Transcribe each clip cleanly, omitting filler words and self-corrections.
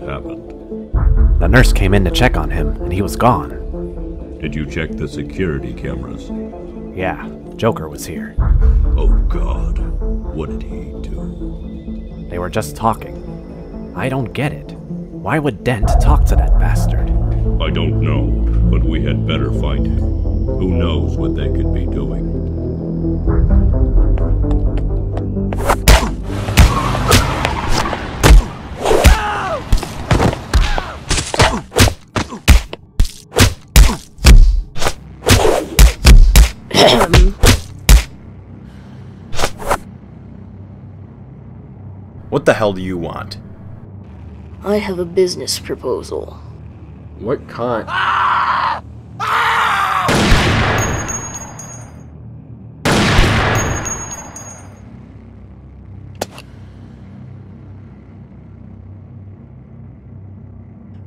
What happened? The nurse came in to check on him, and he was gone. Did you check the security cameras? Yeah, Joker was here. Oh God, what did he do? They were just talking. I don't get it. Why would Dent talk to that bastard? I don't know, but we had better find him. Who knows what they could be doing? What the hell do you want? I have a business proposal. What kind? Ah! Ah!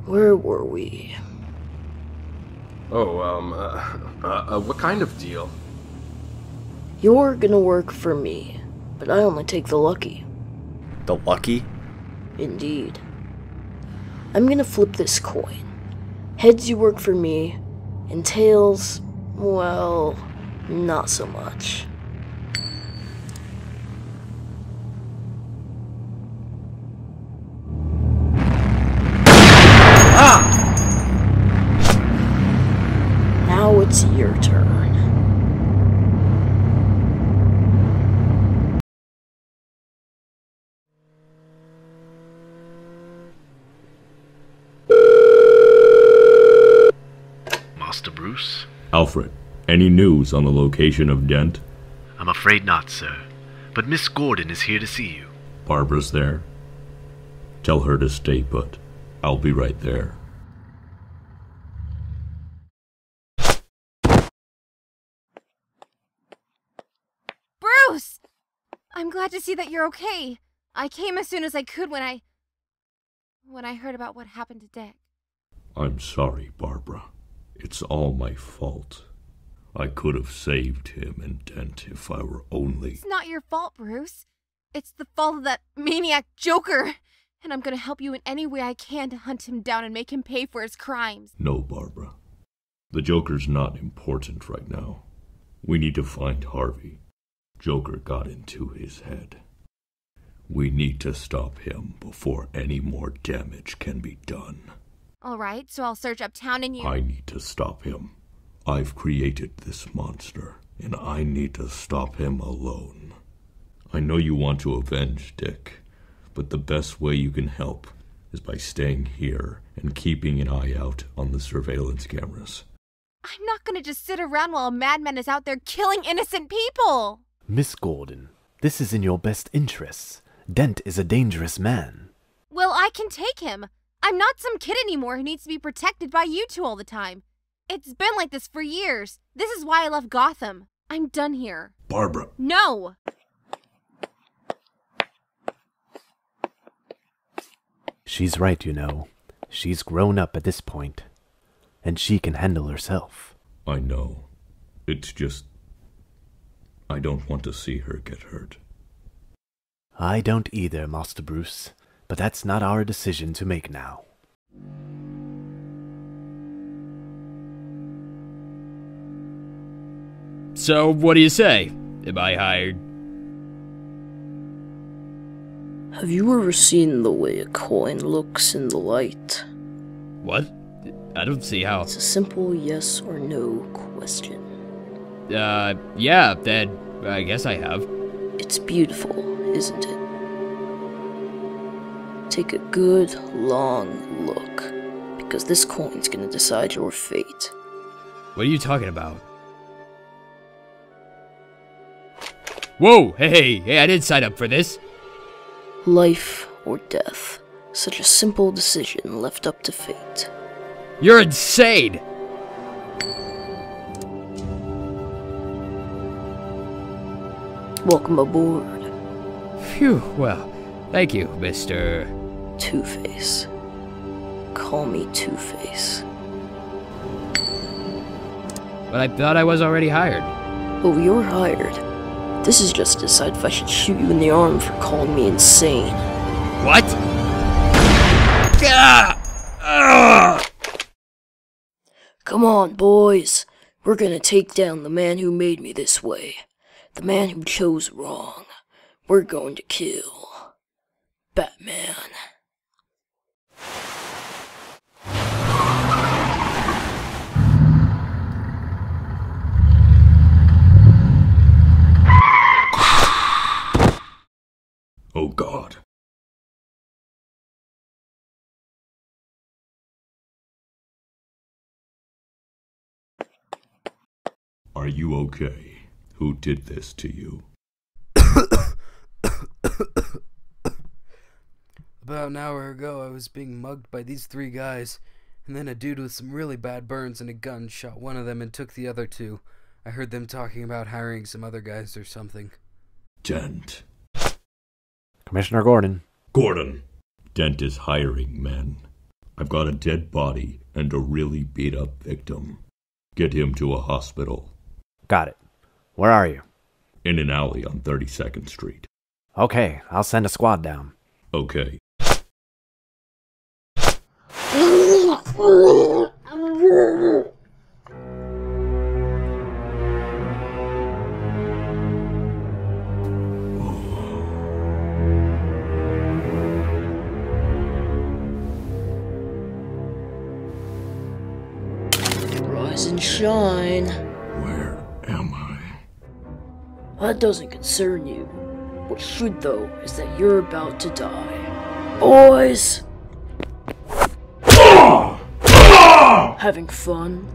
Where were we? Oh, what kind of deal? You're gonna work for me, but I only take the lucky. The lucky? Indeed. I'm gonna flip this coin. Heads, you work for me, and tails, well, not so much. Ah! Now it's your turn. Bruce? Alfred, any news on the location of Dent? I'm afraid not, sir. But Miss Gordon is here to see you. Barbara's there? Tell her to stay put. I'll be right there. Bruce! I'm glad to see that you're okay. I came as soon as I could when I heard about what happened to Dick. I'm sorry, Barbara. It's all my fault. I could have saved him and Dent if I were only... It's not your fault, Bruce. It's the fault of that maniac Joker. And I'm going to help you in any way I can to hunt him down and make him pay for his crimes. No, Barbara. The Joker's not important right now. We need to find Harvey. Joker got into his head. We need to stop him before any more damage can be done. Alright, so I'll search uptown and you— I need to stop him. I've created this monster, and I need to stop him alone. I know you want to avenge Dick, but the best way you can help is by staying here and keeping an eye out on the surveillance cameras. I'm not gonna just sit around while a madman is out there killing innocent people! Miss Gordon, this is in your best interests. Dent is a dangerous man. Well, I can take him. I'm not some kid anymore who needs to be protected by you two all the time. It's been like this for years. This is why I left Gotham. I'm done here. Barbara. No! She's right, you know. She's grown up at this point. And she can handle herself. I know. It's just... I don't want to see her get hurt. I don't either, Master Bruce. But that's not our decision to make now. So, what do you say? Am I hired? Have you ever seen the way a coin looks in the light? What? I don't see how. It's a simple yes or no question. Yeah, then I guess I have. It's beautiful, isn't it? Take a good, long look, because this coin's gonna decide your fate. What are you talking about? Whoa! Hey, I didn't sign up for this! Life or death. Such a simple decision left up to fate. You're insane! Welcome aboard. Phew, well, thank you, Mr. Two-Face. Call me Two-Face. But I thought I was already hired. Oh, you're hired. This is just to decide if I should shoot you in the arm for calling me insane. What? Come on, boys. We're gonna take down the man who made me this way. The man who chose wrong. We're going to kill Batman. Oh God. Are you okay? Who did this to you? About an hour ago, I was being mugged by these three guys, and then a dude with some really bad burns and a gun shot one of them and took the other two. I heard them talking about hiring some other guys or something. Dent. Commissioner Gordon. Gordon! Dent is hiring men. I've got a dead body and a really beat-up victim. Get him to a hospital. Got it. Where are you? In an alley on 32nd Street. Okay, I'll send a squad down. Okay. Rise and shine. Where am I? That doesn't concern you. What should, though, is that you're about to die. Boys! Having fun?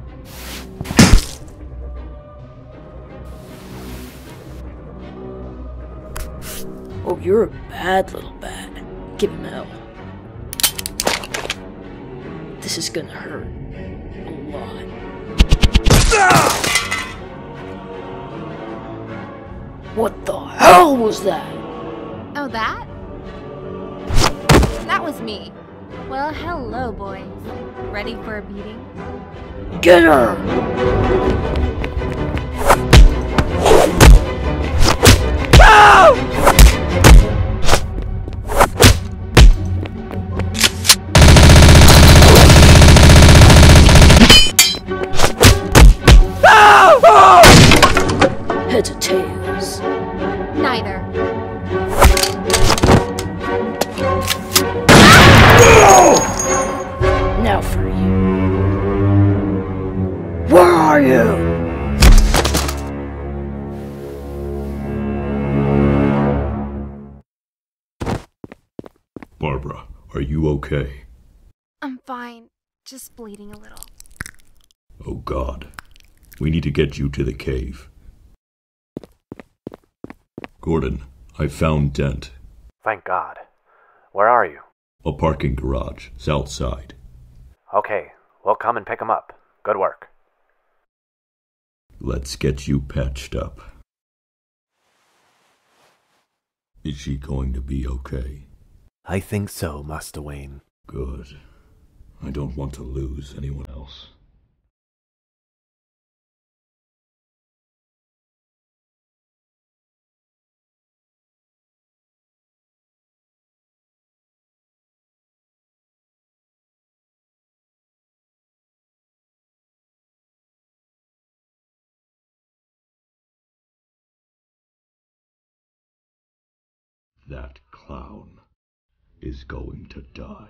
Oh, you're a bad little bat. Give him hell. This is gonna hurt. A lot. What the hell was that? Oh, that? That was me. Well, hello, boys. Ready for a beating? Get her! No! No! No! Heads or tails? Neither. Now for you. Where are you? Barbara, are you okay? I'm fine. Just bleeding a little. Oh God. We need to get you to the cave. Gordon, I found Dent. Thank God. Where are you? A parking garage, south side. Okay, we'll come and pick him up. Good work. Let's get you patched up. Is she going to be okay? I think so, Master Wayne. Good. I don't want to lose anyone else. That clown is going to die.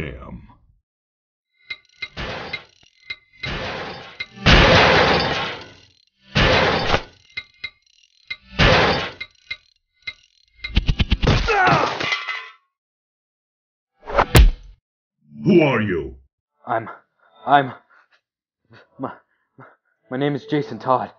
Damn. Who are you? My name is Jason Todd.